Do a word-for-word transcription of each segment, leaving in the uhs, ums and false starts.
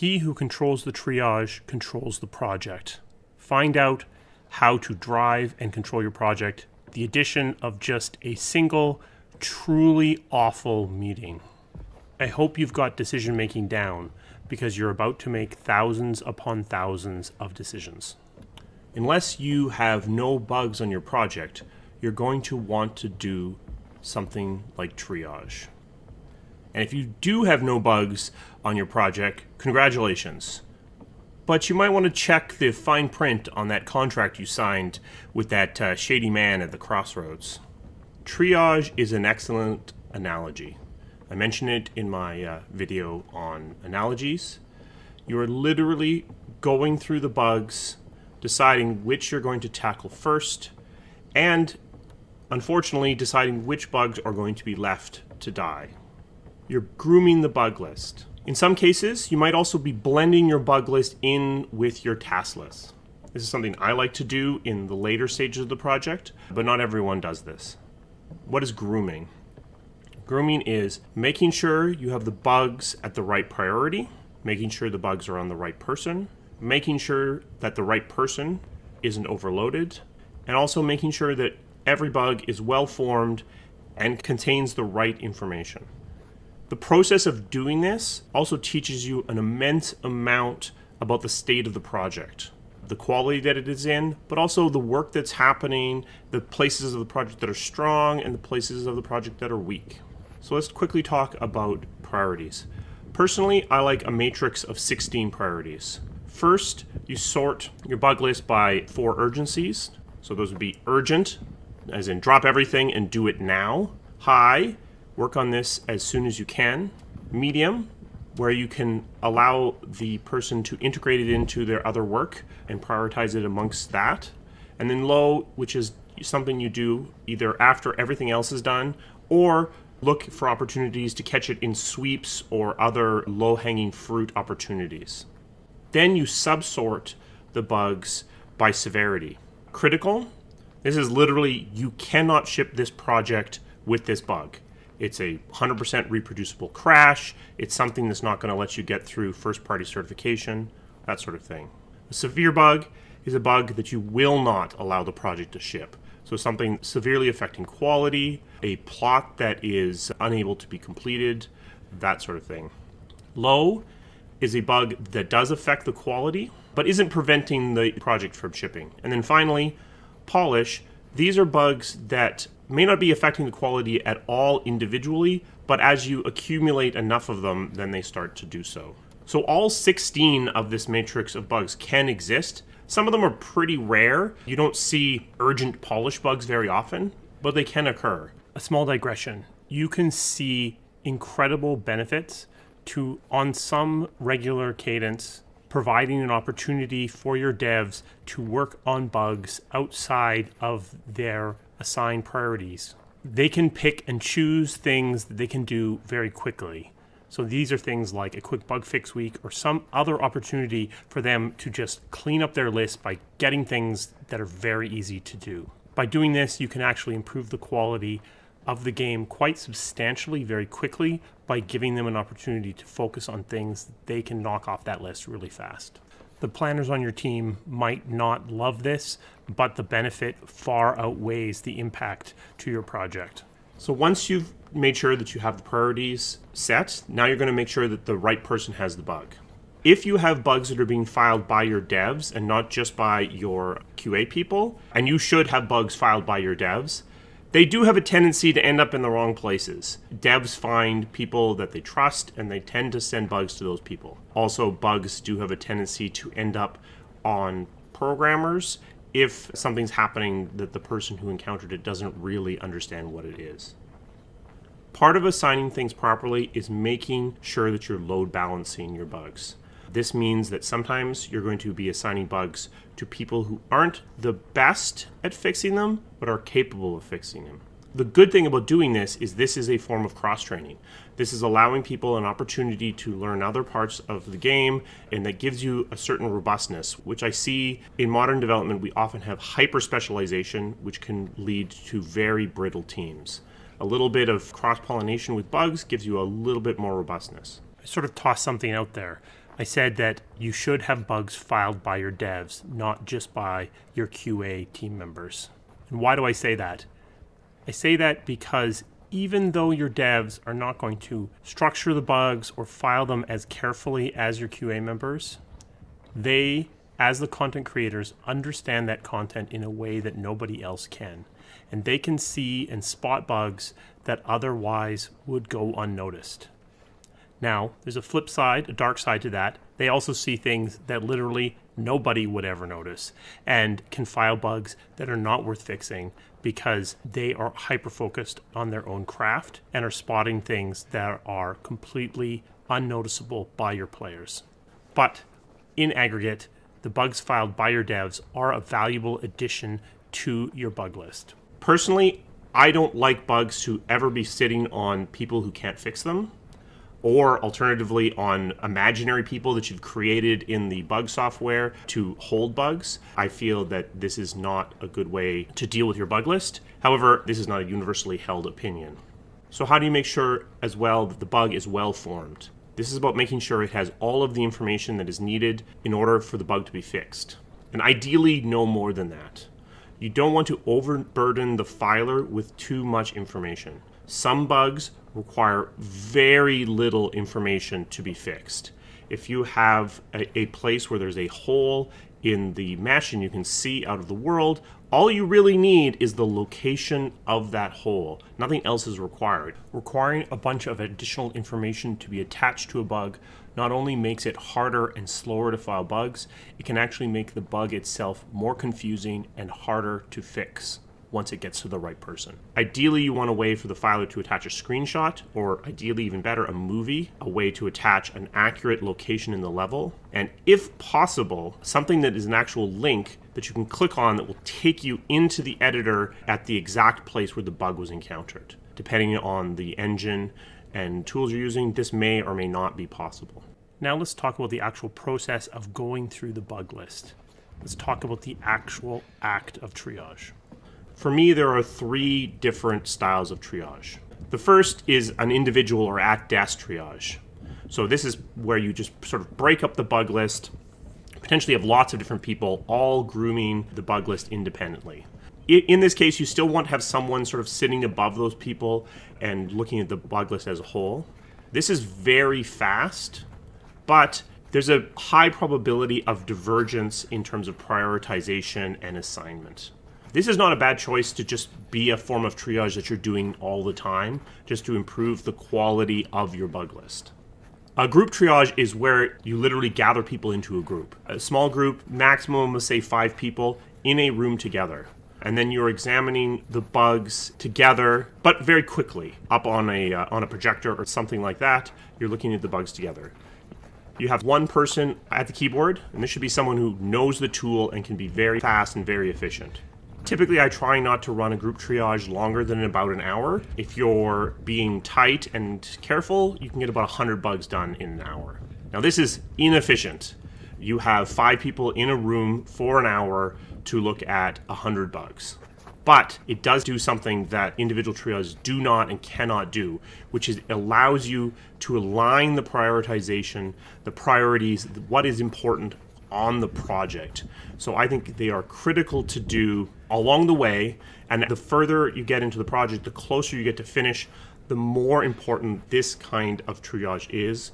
He who controls the triage controls the project. Find out how to drive and control your project. The addition of just a single truly awful meeting. I hope you've got decision making down, because you're about to make thousands upon thousands of decisions. Unless you have no bugs on your project, you're going to want to do something like triage. And if you do have no bugs on your project, congratulations. But you might want to check the fine print on that contract you signed with that uh, shady man at the crossroads. Triage is an excellent analogy. I mentioned it in my uh, video on analogies. You are literally going through the bugs, deciding which you're going to tackle first, and unfortunately deciding which bugs are going to be left to die. You're grooming the bug list. In some cases, you might also be blending your bug list in with your task list. This is something I like to do in the later stages of the project, but not everyone does this. What is grooming? Grooming is making sure you have the bugs at the right priority, making sure the bugs are on the right person, making sure that the right person isn't overloaded, and also making sure that every bug is well-formed and contains the right information. The process of doing this also teaches you an immense amount about the state of the project, the quality that it is in, but also the work that's happening, the places of the project that are strong and the places of the project that are weak. So let's quickly talk about priorities. Personally, I like a matrix of sixteen priorities. First, you sort your bug list by four urgencies. So those would be urgent, as in drop everything and do it now. High, work on this as soon as you can. Medium, where you can allow the person to integrate it into their other work and prioritize it amongst that. And then low, which is something you do either after everything else is done, or look for opportunities to catch it in sweeps or other low-hanging fruit opportunities. Then you subsort the bugs by severity. Critical, this is literally you cannot ship this project with this bug. It's a one hundred percent reproducible crash. It's something that's not going to let you get through first-party certification, that sort of thing. A severe bug is a bug that you will not allow the project to ship. So something severely affecting quality, a plot that is unable to be completed, that sort of thing. Low is a bug that does affect the quality, but isn't preventing the project from shipping. And then finally, polish. These are bugs that may not be affecting the quality at all individually, but as you accumulate enough of them, then they start to do so. So all sixteen of this matrix of bugs can exist. Some of them are pretty rare. You don't see urgent polish bugs very often, but they can occur. A small digression. You can see incredible benefits to, on some regular cadence, providing an opportunity for your devs to work on bugs outside of their assigned priorities. They can pick and choose things that they can do very quickly. So these are things like a quick bug fix week or some other opportunity for them to just clean up their list by getting things that are very easy to do. By doing this, you can actually improve the quality of the game quite substantially very quickly by giving them an opportunity to focus on things that they can knock off that list really fast. The planners on your team might not love this, but the benefit far outweighs the impact to your project. So once you've made sure that you have the priorities set, now you're going to make sure that the right person has the bug. If you have bugs that are being filed by your devs and not just by your Q A people, and you should have bugs filed by your devs, they do have a tendency to end up in the wrong places. Devs find people that they trust and they tend to send bugs to those people. Also, bugs do have a tendency to end up on programmers if something's happening that the person who encountered it doesn't really understand what it is. Part of assigning things properly is making sure that you're load balancing your bugs. This means that sometimes you're going to be assigning bugs to people who aren't the best at fixing them, but are capable of fixing them. The good thing about doing this is this is a form of cross-training. This is allowing people an opportunity to learn other parts of the game, and that gives you a certain robustness, which I see in modern development. We often have hyper-specialization, which can lead to very brittle teams. A little bit of cross-pollination with bugs gives you a little bit more robustness. I sort of toss something out there. I said that you should have bugs filed by your devs, not just by your Q A team members. And why do I say that? I say that because even though your devs are not going to structure the bugs or file them as carefully as your Q A members, they, as the content creators, understand that content in a way that nobody else can. And they can see and spot bugs that otherwise would go unnoticed. Now, there's a flip side, a dark side to that. They also see things that literally nobody would ever notice and can file bugs that are not worth fixing because they are hyper-focused on their own craft and are spotting things that are completely unnoticeable by your players. But in aggregate, the bugs filed by your devs are a valuable addition to your bug list. Personally, I don't like bugs to ever be sitting on people who can't fix them, or alternatively on imaginary people that you've created in the bug software to hold bugs. I feel that this is not a good way to deal with your bug list. However, this is not a universally held opinion. So how do you make sure as well that the bug is well formed? This is about making sure it has all of the information that is needed in order for the bug to be fixed. And ideally, no more than that. You don't want to overburden the filer with too much information. Some bugs require very little information to be fixed. If you have a, a place where there's a hole in the mesh and you can see out of the world, all you really need is the location of that hole. Nothing else is required. Requiring a bunch of additional information to be attached to a bug not only makes it harder and slower to file bugs, it can actually make the bug itself more confusing and harder to fix once it gets to the right person. Ideally, you want a way for the filer to attach a screenshot, or ideally even better, a movie, a way to attach an accurate location in the level, and if possible, something that is an actual link that you can click on that will take you into the editor at the exact place where the bug was encountered. Depending on the engine and tools you're using, this may or may not be possible. Now let's talk about the actual process of going through the bug list. Let's talk about the actual act of triage. For me, there are three different styles of triage. The first is an individual or at-desk triage. So this is where you just sort of break up the bug list, potentially have lots of different people all grooming the bug list independently. In this case, you still want to have someone sort of sitting above those people and looking at the bug list as a whole. This is very fast, but there's a high probability of divergence in terms of prioritization and assignment. This is not a bad choice to just be a form of triage that you're doing all the time, just to improve the quality of your bug list. A group triage is where you literally gather people into a group. A small group, maximum of say five people, in a room together. And then you're examining the bugs together, but very quickly, up on a, uh, on a projector or something like that. You're looking at the bugs together. You have one person at the keyboard, and this should be someone who knows the tool and can be very fast and very efficient. Typically, I try not to run a group triage longer than about an hour. If you're being tight and careful, you can get about one hundred bugs done in an hour. Now, this is inefficient. You have five people in a room for an hour to look at one hundred bugs. But it does do something that individual triages do not and cannot do, which is allows you to align the prioritization, the priorities, what is important on the project. So I think they are critical to do along the way, and the further you get into the project, the closer you get to finish, the more important this kind of triage is,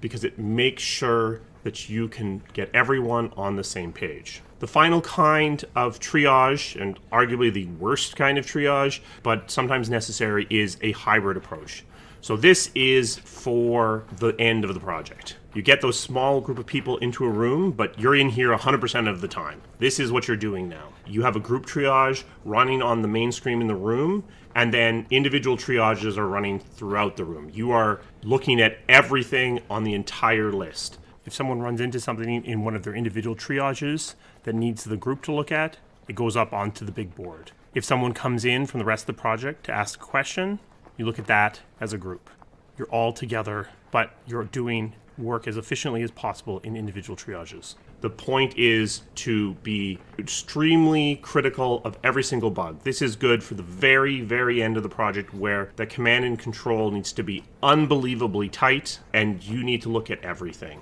because it makes sure that you can get everyone on the same page. The final kind of triage, and arguably the worst kind of triage, but sometimes necessary, is a hybrid approach. So this is for the end of the project. You get those small group of people into a room, but you're in here one hundred percent of the time. This is what you're doing now. You have a group triage running on the main screen in the room, and then individual triages are running throughout the room. You are looking at everything on the entire list. If someone runs into something in one of their individual triages that needs the group to look at, it goes up onto the big board. If someone comes in from the rest of the project to ask a question, you look at that as a group. You're all together, but you're doing work as efficiently as possible in individual triages. The point is to be extremely critical of every single bug. This is good for the very, very end of the project where the command and control needs to be unbelievably tight and you need to look at everything.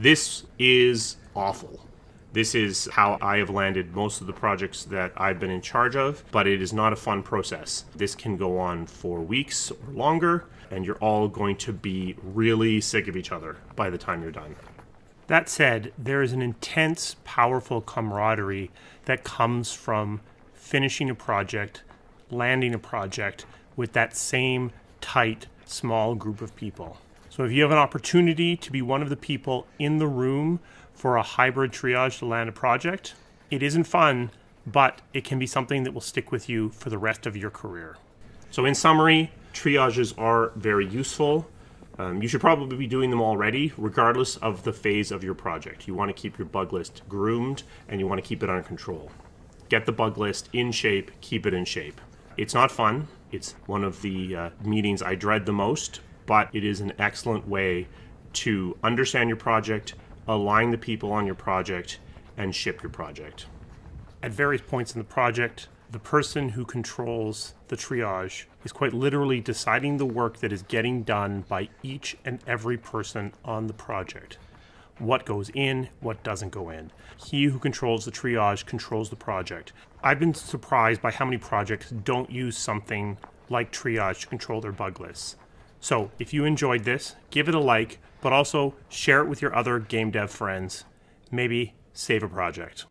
This is awful. This is how I have landed most of the projects that I've been in charge of, but it is not a fun process. This can go on for weeks or longer, and you're all going to be really sick of each other by the time you're done. That said, there is an intense, powerful camaraderie that comes from finishing a project, landing a project with that same tight, small group of people. So if you have an opportunity to be one of the people in the room for a hybrid triage to land a project, it isn't fun, but it can be something that will stick with you for the rest of your career. So in summary, triages are very useful. Um, you should probably be doing them already, regardless of the phase of your project. You want to keep your bug list groomed, and you want to keep it under control. Get the bug list in shape, keep it in shape. It's not fun. It's one of the uh, meetings I dread the most, but it is an excellent way to understand your project, align the people on your project, and ship your project. At various points in the project, the person who controls the triage is quite literally deciding the work that is getting done by each and every person on the project. What goes in, what doesn't go in. He who controls the triage controls the project. I've been surprised by how many projects don't use something like triage to control their bug lists. So if you enjoyed this, give it a like, but also share it with your other game dev friends. Maybe save a project.